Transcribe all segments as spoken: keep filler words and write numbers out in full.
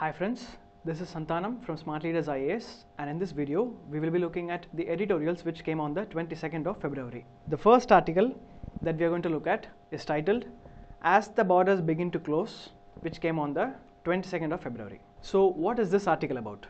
Hi friends, this is Santanam from Smart Leaders I A S, and in this video we will be looking at the editorials which came on the twenty-second of February. The first article that we are going to look at is titled As the Borders Begin to Close, which came on the twenty-second of February. So what is this article about?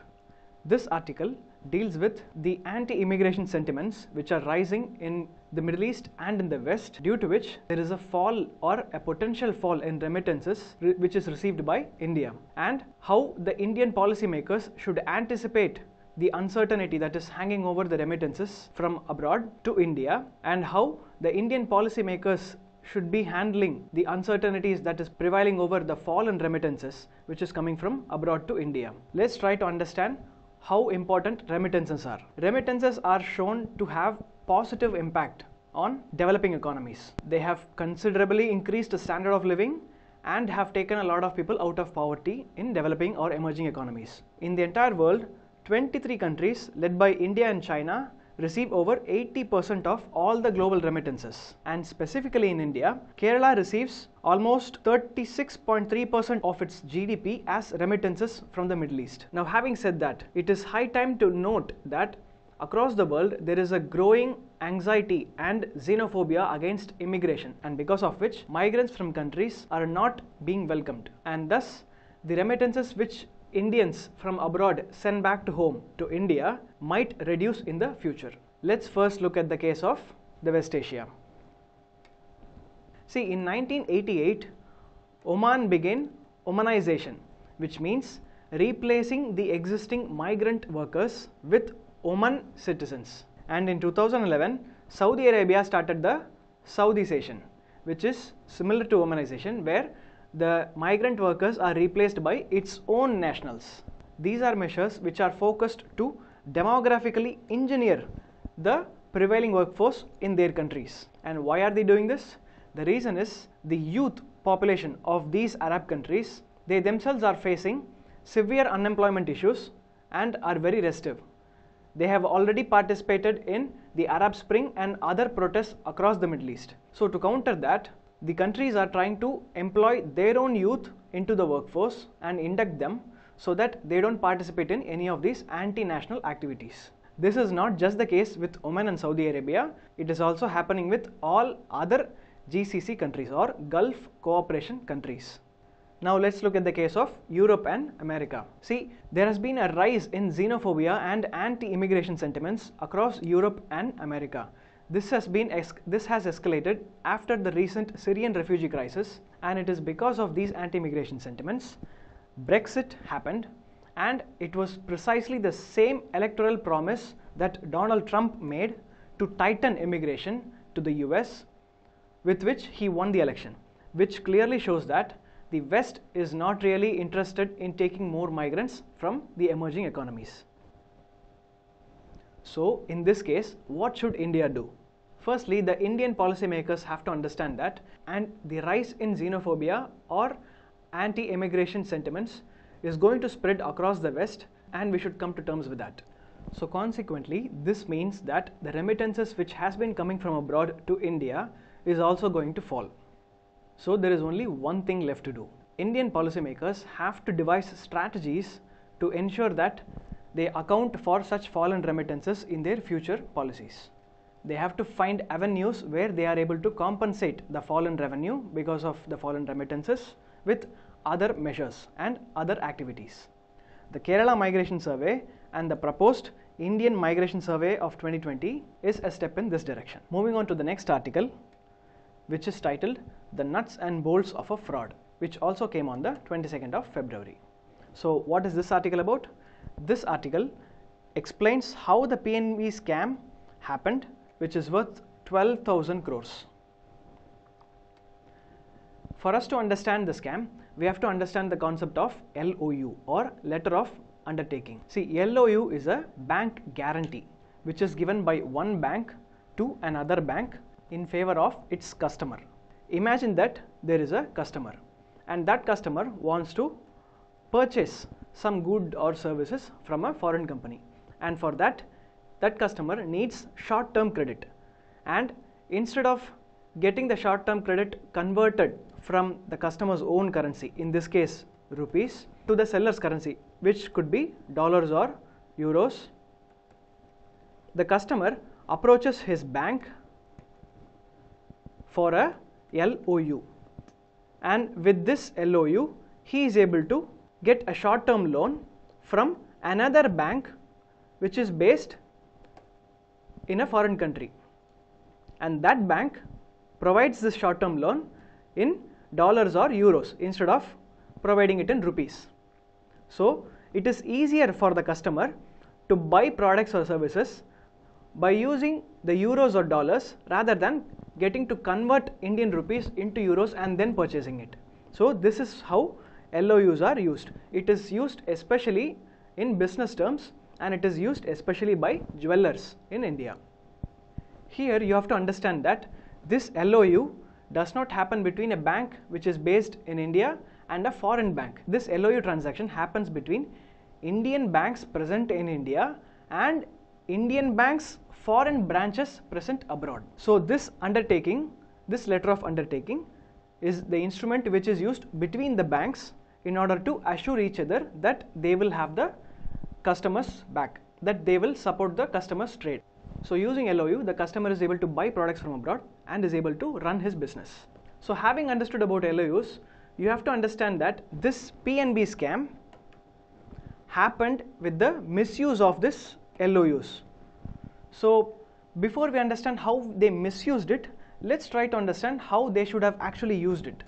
This article deals with the anti-immigration sentiments which are rising in the Middle East and in the West, due to which there is a fall or a potential fall in remittances which is received by India, and how the Indian policymakers should anticipate the uncertainty that is hanging over the remittances from abroad to India, and how the Indian policymakers should be handling the uncertainties that is prevailing over the fall in remittances which is coming from abroad to India. Let's try to understand how important remittances are. Remittances are shown to have positive impact on developing economies. They have considerably increased the standard of living and have taken a lot of people out of poverty in developing or emerging economies. In the entire world, twenty-three countries led by India and China receive over eighty percent of all the global remittances, and specifically in India, Kerala receives almost thirty-six point three percent of its G D P as remittances from the Middle East. Now, having said that, it is high time to note that across the world there is a growing anxiety and xenophobia against immigration, and because of which migrants from countries are not being welcomed, and thus the remittances which Indians from abroad send back to home to India might reduce in the future. Let's first look at the case of the West Asia. See, in nineteen eighty-eight, Oman began Omanization, which means replacing the existing migrant workers with Oman citizens. And in two thousand eleven, Saudi Arabia started the Saudiisation, which is similar to Omanization, where the migrant workers are replaced by its own nationals. These are measures which are focused to demographically engineer the prevailing workforce in their countries. And why are they doing this? The reason is the youth population of these Arab countries, they themselves are facing severe unemployment issues and are very restive. They have already participated in the Arab Spring and other protests across the Middle East. So to counter that, the countries are trying to employ their own youth into the workforce and induct them so that they don't participate in any of these anti-national activities. This is not just the case with Oman and Saudi Arabia, it is also happening with all other G C C countries or Gulf Cooperation countries. Now let's look at the case of Europe and America. See, there has been a rise in xenophobia and anti-immigration sentiments across Europe and America. This has been this has escalated after the recent Syrian refugee crisis, and it is because of these anti-immigration sentiments. Brexit happened, and it was precisely the same electoral promise that Donald Trump made to tighten immigration to the U S, with which he won the election, which clearly shows that the West is not really interested in taking more migrants from the emerging economies. So in this case, what should India do? Firstly, the Indian policymakers have to understand that, and the rise in xenophobia or anti-immigration sentiments is going to spread across the West, and we should come to terms with that. So consequently, this means that the remittances which has been coming from abroad to India is also going to fall. So there is only one thing left to do. Indian policymakers have to devise strategies to ensure that they account for such fallen remittances in their future policies. They have to find avenues where they are able to compensate the fallen revenue because of the fallen remittances with other measures and other activities. The Kerala Migration Survey and the proposed Indian Migration Survey of twenty twenty is a step in this direction. Moving on to the next article, which is titled The Nuts and Bolts of a Fraud, which also came on the twenty-second of February. So what is this article about? This article explains how the P N B scam happened, which is worth twelve thousand crores. For us to understand the scam, we have to understand the concept of L O U or letter of undertaking. See, L O U is a bank guarantee which is given by one bank to another bank in favor of its customer. Imagine that there is a customer, and that customer wants to purchase some good or services from a foreign company, and for that that customer needs short-term credit, and instead of getting the short-term credit converted from the customer's own currency, in this case rupees to the seller's currency, which could be dollars or euros. The customer approaches his bank for a L O U, and with this L O U he is able to get a short-term loan from another bank which is based in a foreign country, and that bank provides this short-term loan in dollars or euros instead of providing it in rupees. So it is easier for the customer to buy products or services by using the euros or dollars rather than getting to convert Indian rupees into euros and then purchasing it. So this is how L O Us are used. It is used especially in business terms, and it is used especially by jewelers in India. Here you have to understand that this L O U does not happen between a bank which is based in India and a foreign bank. This L O U transaction happens between Indian banks present in India and Indian banks' foreign branches present abroad. So this undertaking, this letter of undertaking, is the instrument which is used between the banks in order to assure each other that they will have the customers back, that they will support the customer's trade. So using L O U, the customer is able to buy products from abroad and is able to run his business. So having understood about L O Us, you have to understand that this P N B scam happened with the misuse of this L O Us. So before we understand how they misused it, let's try to understand how they should have actually used it.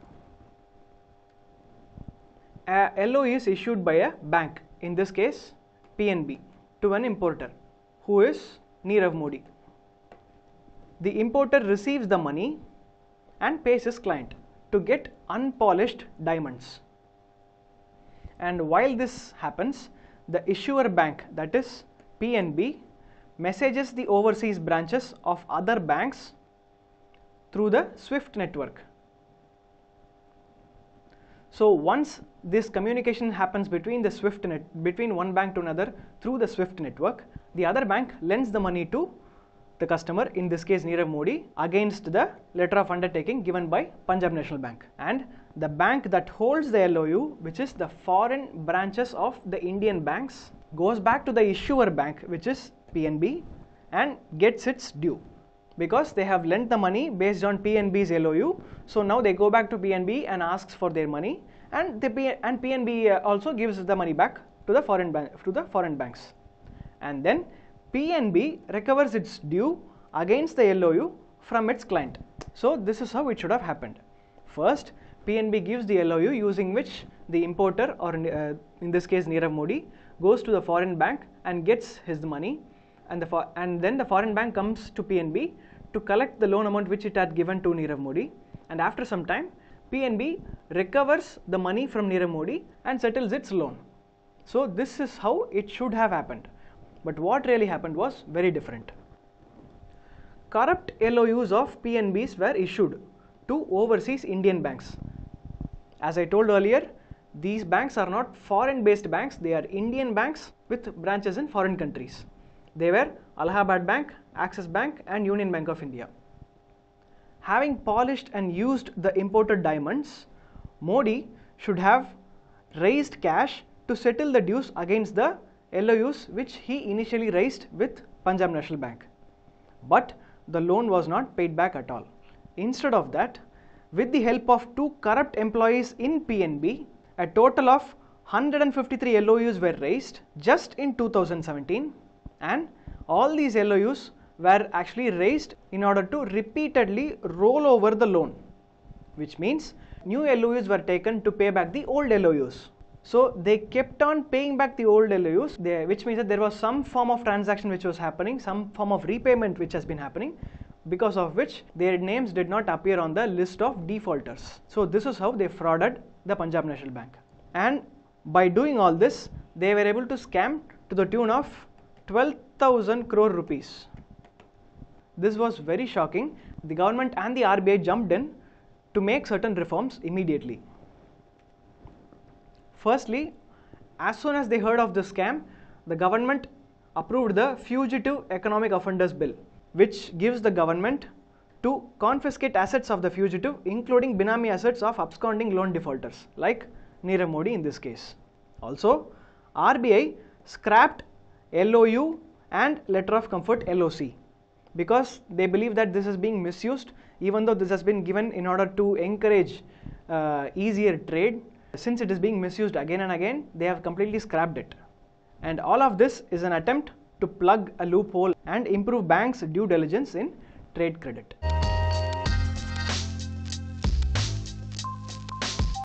A L O U is issued by a bank, in this case P N B, to an importer who is Nirav Modi. The importer receives the money and pays his client to get unpolished diamonds. And while this happens, the issuer bank, that is P N B, messages the overseas branches of other banks through the SWIFT network. So once this communication happens between the SWIFT net, between one bank to another through the SWIFT network, the other bank lends the money to the customer, in this case Nirav Modi, against the letter of undertaking given by Punjab National Bank. And the bank that holds the L O U, which is the foreign branches of the Indian banks, goes back to the issuer bank, which is P N B, and gets its due, because they have lent the money based on P N B's L O U. So now they go back to P N B and asks for their money, and the P and P N B also gives the money back to the foreign bank, to the foreign banks, and then P N B recovers its due against the L O U from its client. So this is how it should have happened. First, P N B gives the L O U, using which the importer, or uh, in this case Nirav Modi, goes to the foreign bank and gets his money, and, the and then the foreign bank comes to P N B to collect the loan amount which it had given to Nirav Modi, and after some time P N B recovers the money from Nirav Modi and settles its loan. So this is how it should have happened. But what really happened was very different. Corrupt L O Us of P N Bs were issued to overseas Indian banks. As I told earlier, these banks are not foreign based banks, they are Indian banks with branches in foreign countries. They were Allahabad Bank, Axis Bank and Union Bank of India. Having polished and used the imported diamonds, Modi should have raised cash to settle the dues against the L O Us which he initially raised with Punjab National Bank. But the loan was not paid back at all. Instead of that, with the help of two corrupt employees in P N B, a total of one hundred fifty-three L O Us were raised just in two thousand seventeen, and all these L O Us were actually raised in order to repeatedly roll over the loan, which means new L O Us were taken to pay back the old L O Us. So they kept on paying back the old L O Us, they, which means that there was some form of transaction which was happening, some form of repayment which has been happening, because of which their names did not appear on the list of defaulters. So this is how they frauded the Punjab National Bank. And by doing all this, they were able to scam to the tune of twelve thousand crore rupees. This was very shocking. The government and the R B I jumped in to make certain reforms immediately. Firstly, as soon as they heard of the scam, the government approved the Fugitive Economic Offenders Bill, which gives the government to confiscate assets of the fugitive, including binami assets of absconding loan defaulters like Nirav Modi in this case. Also, R B I scrapped L O U and letter of comfort L O C because they believe that this is being misused, even though this has been given in order to encourage uh, easier trade. Since it is being misused again and again, they have completely scrapped it. And all of this is an attempt to plug a loophole and improve banks' due diligence in trade credit.